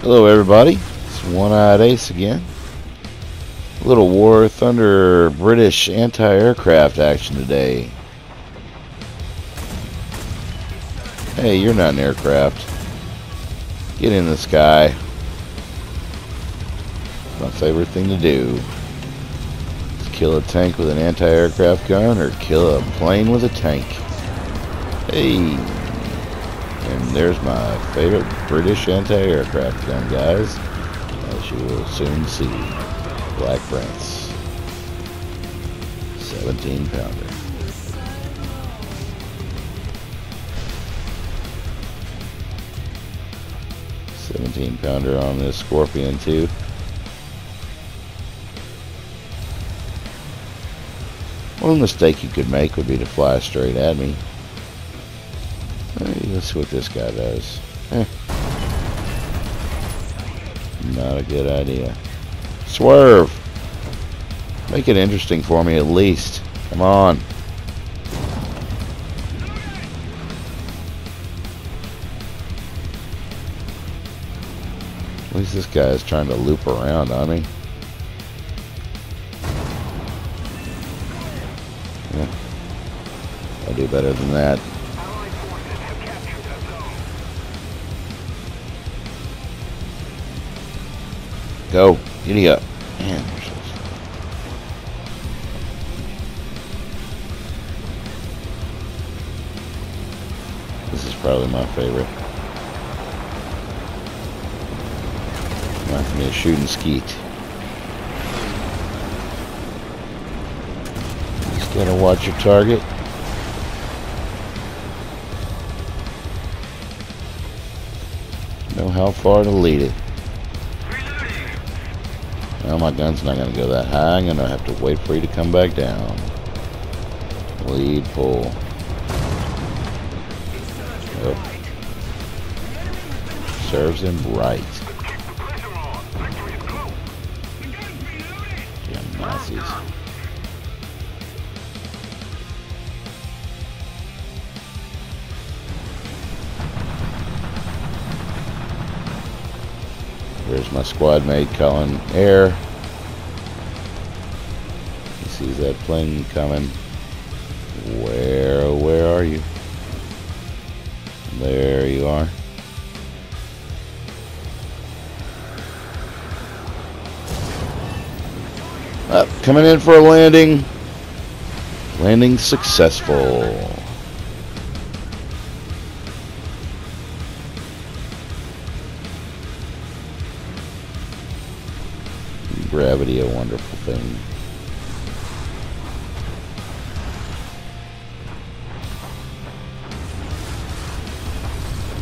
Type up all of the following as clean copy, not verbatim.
Hello everybody, it's One Eyed Ace again. A little War Thunder British anti-aircraft action today. Hey, you're not an aircraft. Get in the sky. My favorite thing to do is kill a tank with an anti-aircraft gun or kill a plane with a tank. Hey. And there's my favorite British anti-aircraft gun, guys, as you will soon see. Black Prince, 17-pounder. On this Scorpion too. One mistake you could make would be to fly straight at me. Let's see what this guy does. Not a good idea. Swerve! Make it interesting for me at least. Come on. At least this guy is trying to loop around on me. Yeah. I'll do better than that. Go, giddy up. Man, there's this. This is probably my favorite. Reminds me of shooting skeet. Just gotta watch your target. Know how far to lead it. Now my gun's not going to go that high. I'm going to have to wait for you to come back down. Lead, pull. Nope. Serves him right. Damn Nazis. There's my squad mate, Colin Ayr. He sees that plane coming. Where are you? There you are. Up, coming in for a landing. Landing successful. Gravity, a wonderful thing.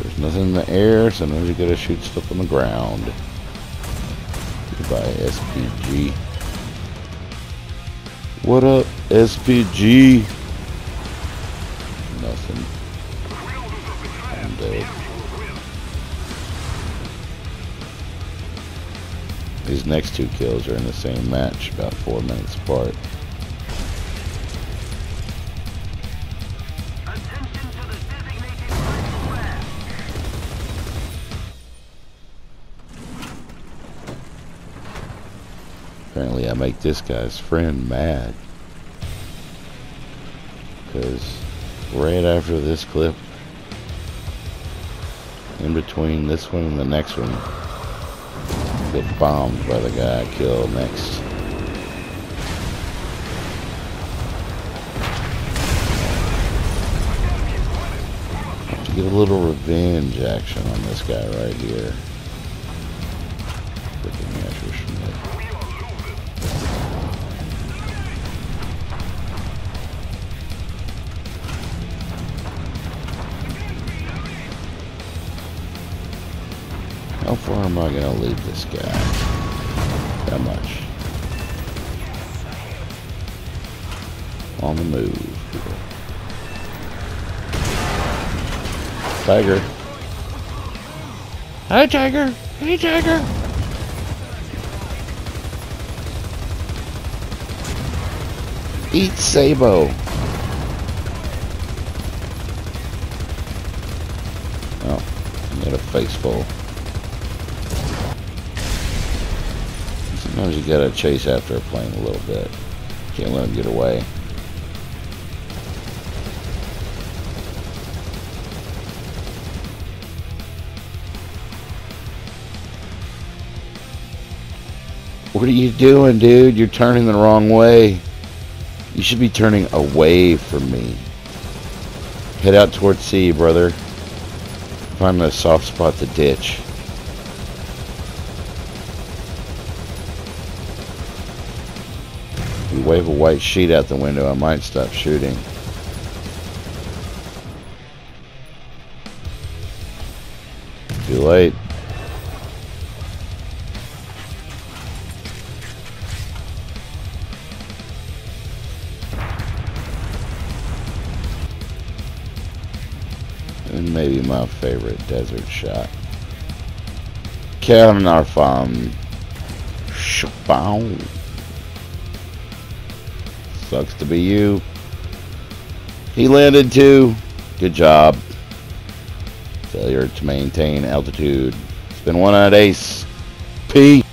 There's nothing in the air, sometimes you gotta shoot stuff on the ground. Goodbye, SPG. What up, SPG? Nothing. I'm dead. These next two kills are in the same match, about 4 minutes apart. Attention to the designated square. Apparently I make this guy's friend mad. Because right after this clip, in between this one and the next one, get bombed by the guy I kill next. Have to get a little revenge action on this guy right here. How far am I gonna lead this guy? How much? On the move, people. Tiger. Hi, Tiger. Hey, Tiger. Eat Sabo. Oh, I made a face full. Sometimes you gotta chase after a plane a little bit. Can't let them get away. What are you doing, dude? You're turning the wrong way. You should be turning away from me. Head out towards sea, brother. Find a soft spot to ditch. If you wave a white sheet out the window, I might stop shooting. Too late. Maybe my favorite desert shot. Caernarvon. Sucks to be you. He landed too. Good job. Failure to maintain altitude. It's been One Eyed Ace. Peace.